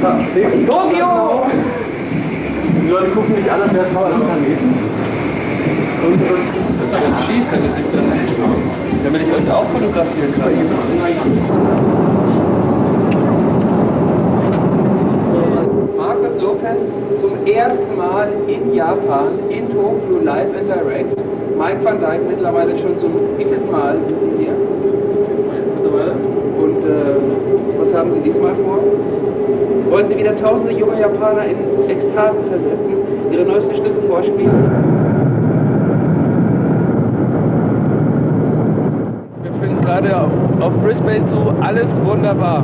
Tokio! Die Leute gucken nicht an, wer es auf dem Planeten. Und das schießt, damit ich dann einschauen. Damit ich euch auch fotografieren kann. Markus Lopez zum ersten Mal in Japan, in Tokio, live and direct. Mike Van Dijk mittlerweile schon zum 8. Mal sind sie hier. Und was haben sie diesmal vor? Wollen sie wieder tausende junge Japaner in Ekstase versetzen, ihre neuesten Stücke vorspielen? Wir finden gerade auf Brisbane zu, alles wunderbar.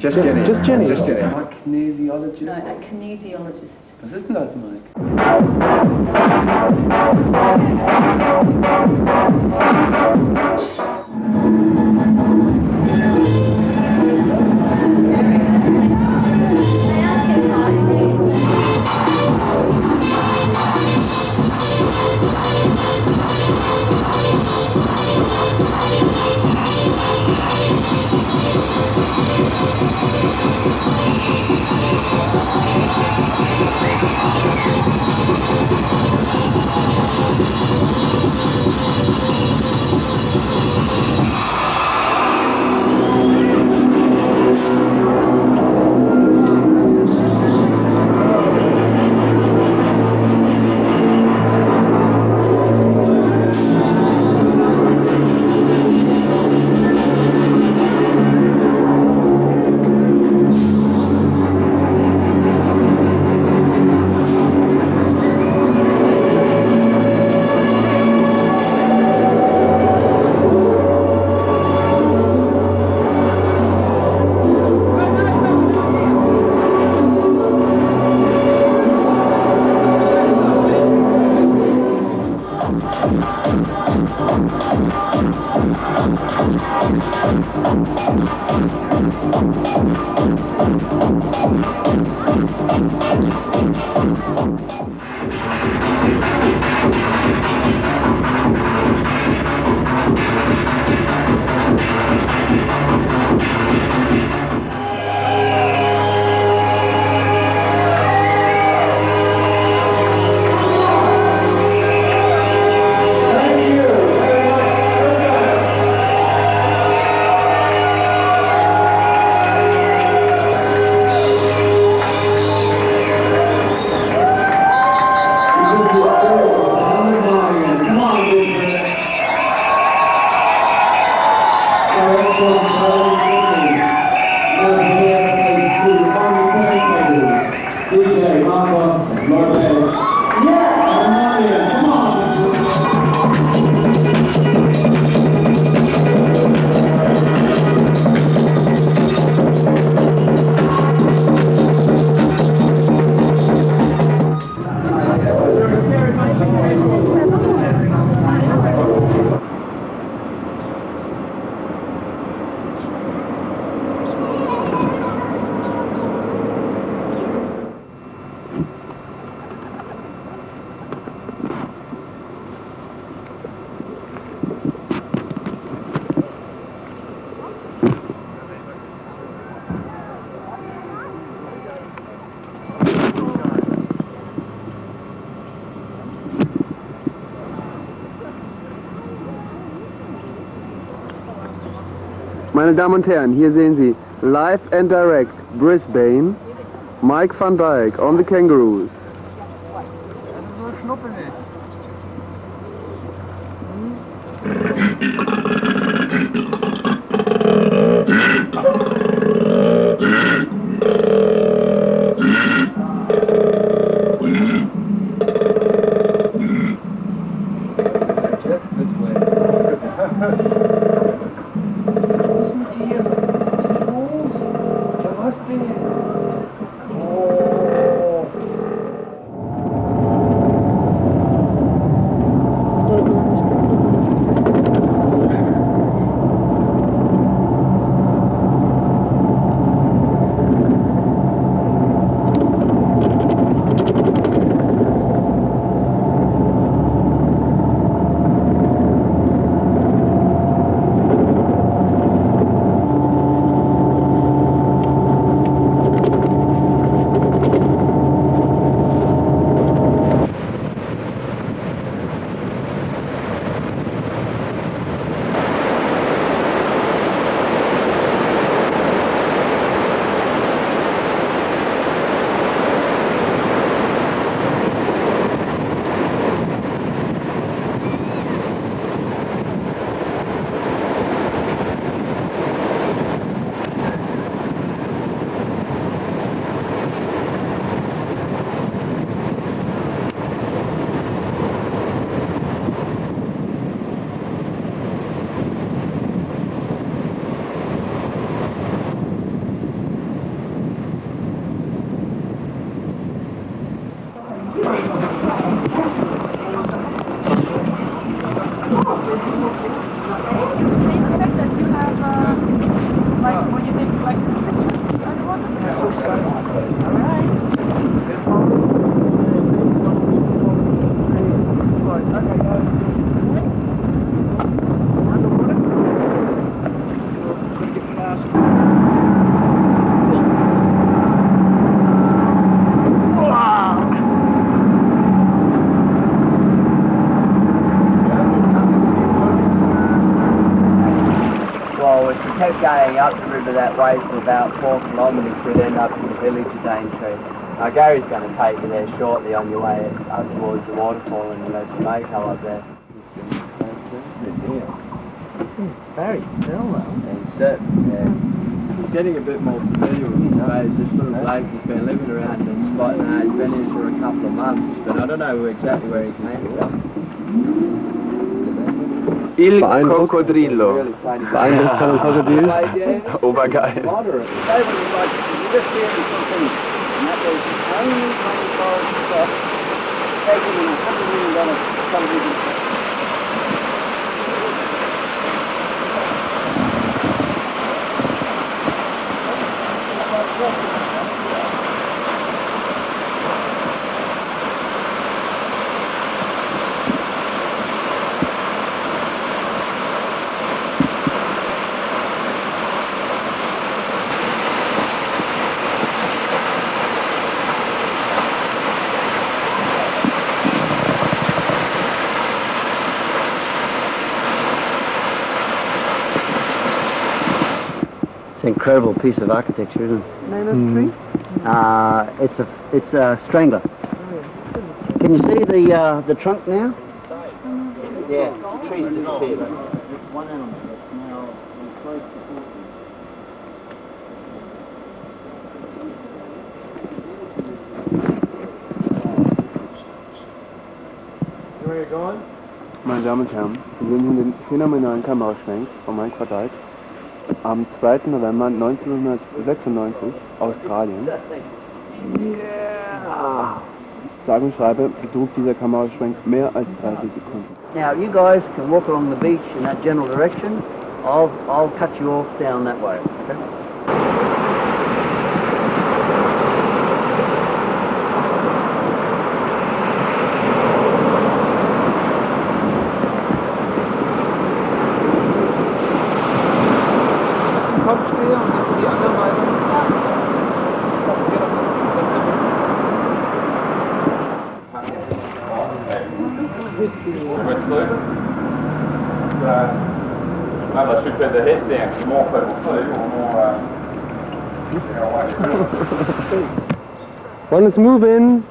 Just Jenny. I'm a kinesiologist. No, a kinesiologist. Was ist denn das, Mike? Meine Damen und Herren, hier sehen Sie live and direct Brisbane, Mike Van Dyke on the Kangaroos. Going up the river that way for about 4 kilometres, we'd end up in the village of Daintree. Now Gary's going to take you there shortly on your way up towards the waterfall and the snow colour up there. It's very still though. It's yeah. He's getting a bit more familiar with the place. This little bloke has been living around this spot now. He's been here for a couple of months, but I don't know exactly where he came from. Il Cocodrillo. Beeindruckt von dem Krokodil? Obergeil. Incredible piece of architecture, isn't it? Name of tree? It's a strangler. Can you see the trunk now? Yeah, the tree's disappeared. There's one element that's now close to 40. Where are you going? Meine Damen und Herren, wir sind in den phänomenalen Kameraschwenk von Mike Van Dyke. Am 2. November 1996, Australien. Yeah. Sage und schreibe, betrug dieser Kameraschwenk mehr als 30 Sekunden. Now you guys can walk along the beach in that general direction. I'll cut you off down that way. Okay? Let's move in.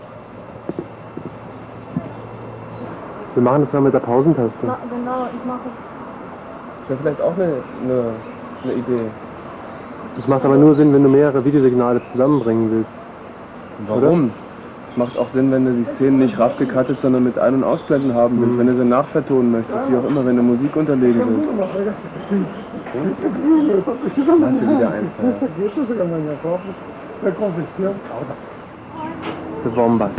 Wir machen das mal mit der Pausentaste. Genau, ich mache es. wäre vielleicht auch eine Idee. Das macht aber nur Sinn, wenn du mehrere Videosignale zusammenbringen willst. Warum? Oder? Das macht auch Sinn, wenn du die Szenen nicht raff gecuttet, sondern mit Ein- und Ausblenden haben willst, wenn du sie nachvertonen möchtest, wie auch immer, wenn du Musik unterlegen willst. Lass dir wieder einfallen. Das Wombat.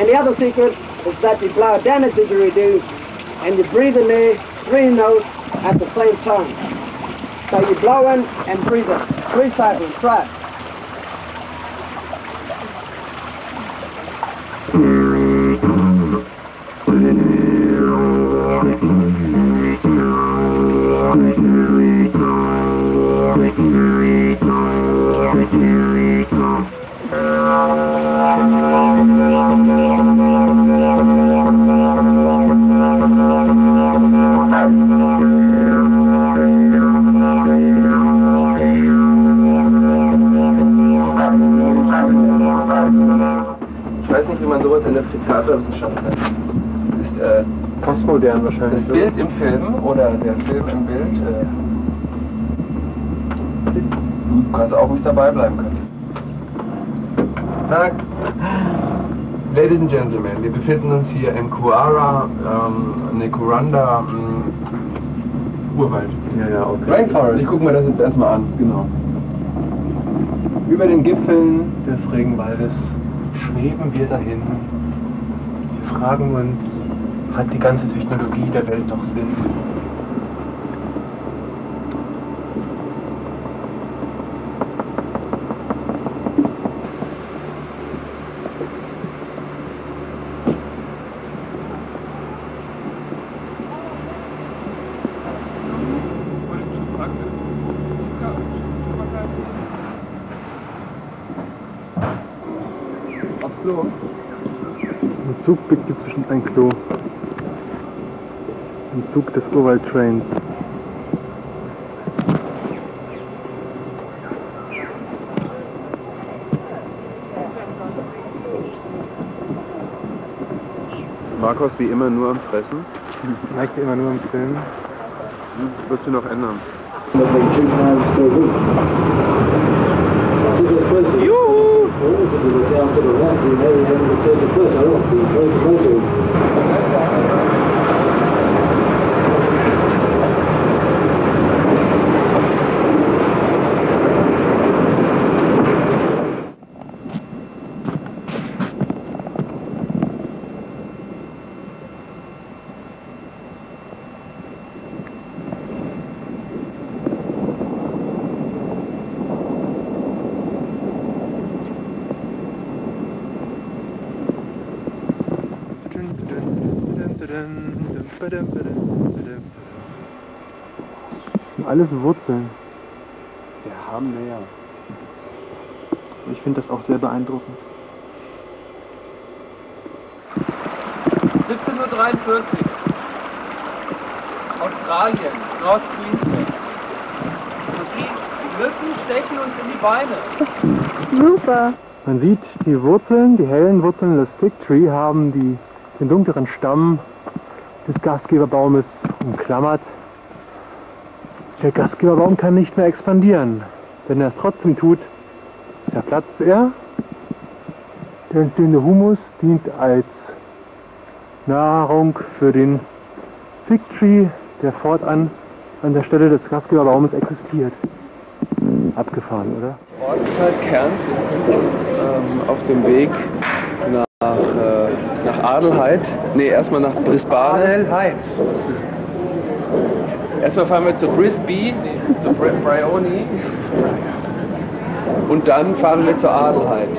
And the other secret is that you blow down a didgeridoo and you breathe in there three notes at the same time. So you blow in and breathe in. Three cycles, try it. Das Bild im Film oder der Film im Bild, du kannst auch ruhig dabei bleiben können. Tag! Ladies and Gentlemen, wir befinden uns hier in Kuranda, ne Kuranda, Urwald. Ja, ja, okay. Rainforest. Ich gucke mir das jetzt erstmal an. Genau. Über den Gipfeln des Regenwaldes schweben wir dahin. Wir fragen uns, hat die ganze Technologie der Welt noch Sinn? Aufs Klo. Ein Zug biegt zwischen ein Klo. Im Zug des Urwald-Trains. Markus wie immer nur am Fressen. Mike wie immer nur am Filmen. Das wird sich noch ändern. Juhu! Das sind alles Wurzeln. Wir haben mehr. Ich finde das auch sehr beeindruckend. 17:43 Uhr. Australien, North Queensland. Die Mücken stechen uns in die Beine. Super. Man sieht, die Wurzeln, die hellen Wurzeln des Fig Tree haben den dunkleren Stamm des Gastgeberbaumes umklammert. Der Gastgeberbaum kann nicht mehr expandieren. Wenn er es trotzdem tut, zerplatzt er. Der entstehende Humus dient als Nahrung für den Fig Tree, der fortan an der Stelle des Gastgeberbaumes existiert. Abgefahren, oder? Ortsteil Kerns auf dem Weg nach Adelheid. Ne, erstmal nach Brisbane. Adelheid. Erstmal fahren wir zu Brisbane, zu Bryony. Und dann fahren wir zur Adelheid.